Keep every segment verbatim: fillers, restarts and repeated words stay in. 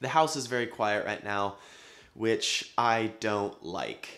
The house is very quiet right now, which I don't like.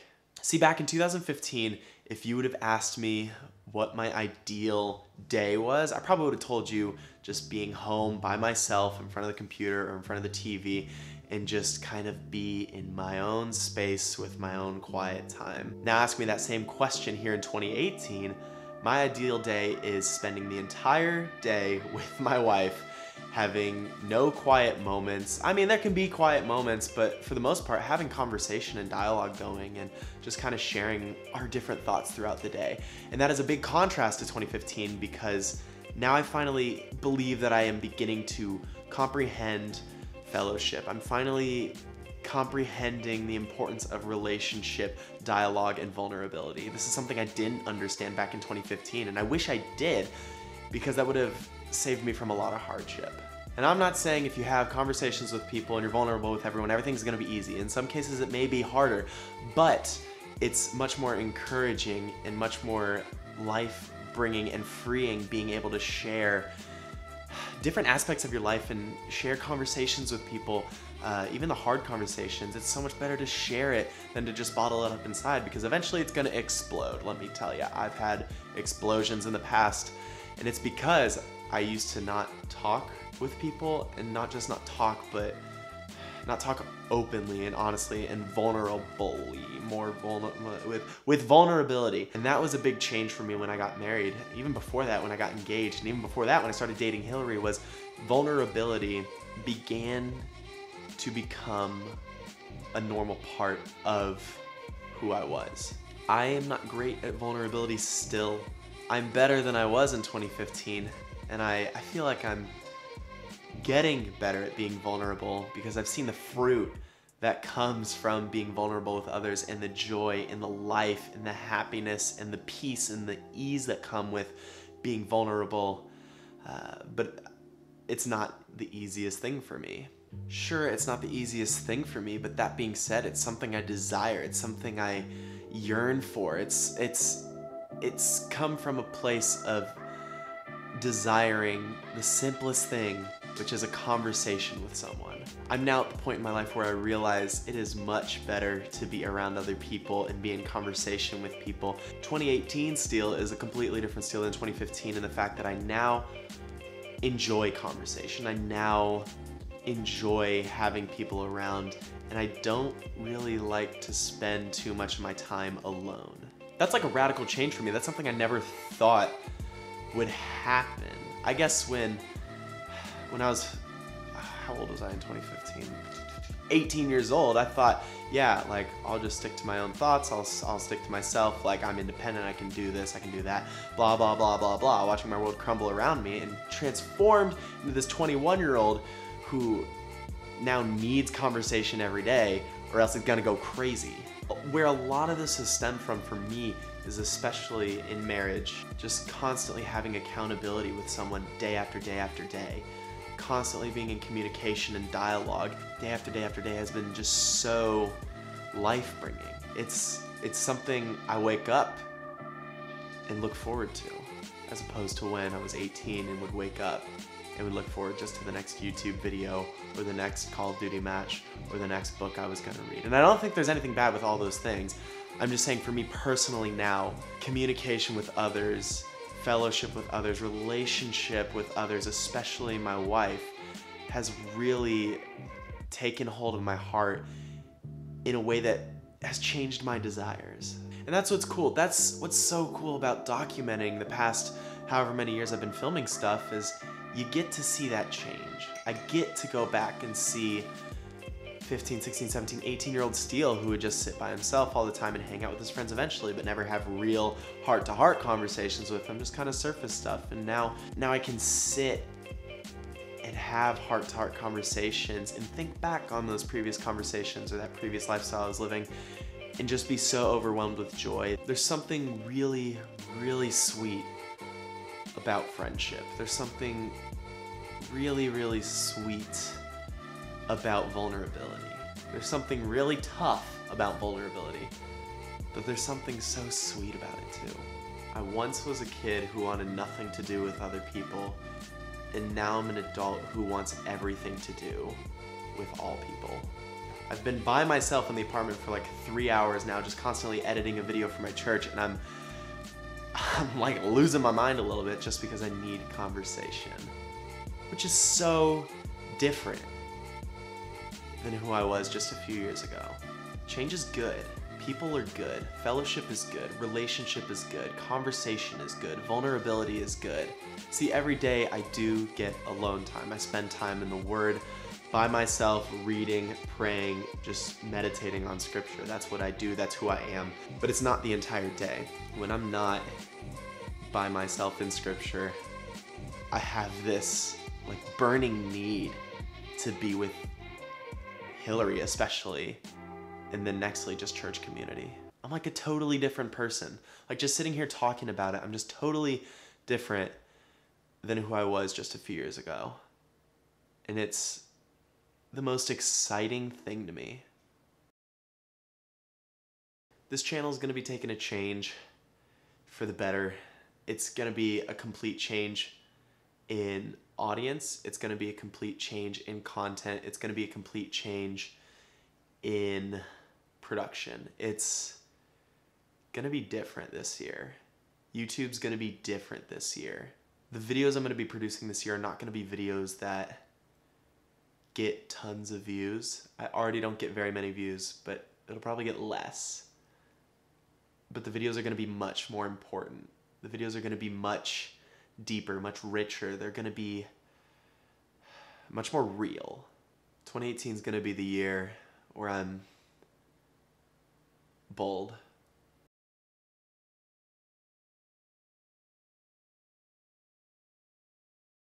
See, back in two thousand fifteen, if you would have asked me what my ideal day was, I probably would have told you just being home by myself in front of the computer or in front of the T V and just kind of be in my own space with my own quiet time. Now ask me that same question here in twenty eighteen, my ideal day is spending the entire day with my wife, having no quiet moments. I mean, there can be quiet moments, but for the most part, having conversation and dialogue going and just kind of sharing our different thoughts throughout the day. And that is a big contrast to twenty fifteen because now I finally believe that I am beginning to comprehend fellowship. I'm finally comprehending the importance of relationship, dialogue, and vulnerability. This is something I didn't understand back in twenty fifteen, and I wish I did because that would have saved me from a lot of hardship. And I'm not saying if you have conversations with people and you're vulnerable with everyone, everything's gonna be easy. In some cases it may be harder, but it's much more encouraging and much more life-bringing and freeing being able to share different aspects of your life and share conversations with people, uh, even the hard conversations. It's so much better to share it than to just bottle it up inside because eventually it's gonna explode, let me tell you. I've had explosions in the past, and it's because I used to not talk with people, and not just not talk, but not talk openly and honestly and vulnerably, more vulner with, with vulnerability. And that was a big change for me when I got married. Even before that, when I got engaged, and even before that, when I started dating Hillary, was vulnerability began to become a normal part of who I was. I am not great at vulnerability still. I'm better than I was in twenty fifteen. And I, I feel like I'm getting better at being vulnerable because I've seen the fruit that comes from being vulnerable with others and the joy and the life and the happiness and the peace and the ease that come with being vulnerable. Uh, but it's not the easiest thing for me. Sure, it's not the easiest thing for me, but that being said, it's something I desire. It's something I yearn for. It's, it's, it's come from a place of desiring the simplest thing, which is a conversation with someone. I'm now at the point in my life where I realize it is much better to be around other people and be in conversation with people. twenty eighteen Steele is a completely different Steele than twenty fifteen in the fact that I now enjoy conversation. I now enjoy having people around, and I don't really like to spend too much of my time alone. That's like a radical change for me. That's something I never thought would happen. I guess when when I was, how old was I in twenty fifteen? eighteen years old, I thought, yeah, like I'll just stick to my own thoughts, I'll, I'll stick to myself, like I'm independent, I can do this, I can do that, blah, blah, blah, blah, blah, watching my world crumble around me and transformed into this twenty-one-year-old who now needs conversation every day or else it's gonna go crazy. Where a lot of this has stemmed from for me is especially in marriage, just constantly having accountability with someone day after day after day. Constantly being in communication and dialogue day after day after day has been just so life-bringing. It's, it's something I wake up and look forward to, as opposed to when I was eighteen and would wake up and would look forward just to the next YouTube video or the next Call of Duty match or the next book I was gonna read. And I don't think there's anything bad with all those things. I'm just saying for me personally now, communication with others, fellowship with others, relationship with others, especially my wife, has really taken hold of my heart in a way that has changed my desires. And that's what's cool. That's what's so cool about documenting the past however many years I've been filming stuff is you get to see that change. I get to go back and see fifteen, sixteen, seventeen, eighteen year old Steele who would just sit by himself all the time and hang out with his friends eventually, but never have real heart to heart conversations with them, just kind of surface stuff. And now, now I can sit and have heart to heart conversations and think back on those previous conversations or that previous lifestyle I was living and just be so overwhelmed with joy. There's something really, really sweet about friendship. There's something really, really sweet about vulnerability. There's something really tough about vulnerability, but there's something so sweet about it too. I once was a kid who wanted nothing to do with other people, and now I'm an adult who wants everything to do with all people. I've been by myself in the apartment for like three hours now, just constantly editing a video for my church, and I'm, I'm like losing my mind a little bit just because I need conversation, which is so different than who I was just a few years ago. Change is good. People are good. Fellowship is good. Relationship is good. Conversation is good. Vulnerability is good. See, every day I do get alone time. I spend time in the Word, by myself, reading, praying, just meditating on scripture. That's what I do, that's who I am. But it's not the entire day. When I'm not by myself in scripture, I have this like burning need to be with Hillary especially, and then nextly just church community. I'm like a totally different person. Like just sitting here talking about it, I'm just totally different than who I was just a few years ago. And it's the most exciting thing to me. This channel is going to be taking a change for the better. It's going to be a complete change in audience. It's going to be a complete change in content. It's going to be a complete change in production. It's going to be different this year. YouTube's going to be different this year. The videos I'm going to be producing this year are not going to be videos that get tons of views. I already don't get very many views, but it'll probably get less. But the videos are going to be much more important. The videos are going to be much deeper, much richer. They're going to be much more real. twenty eighteen is going to be the year where I'm bold.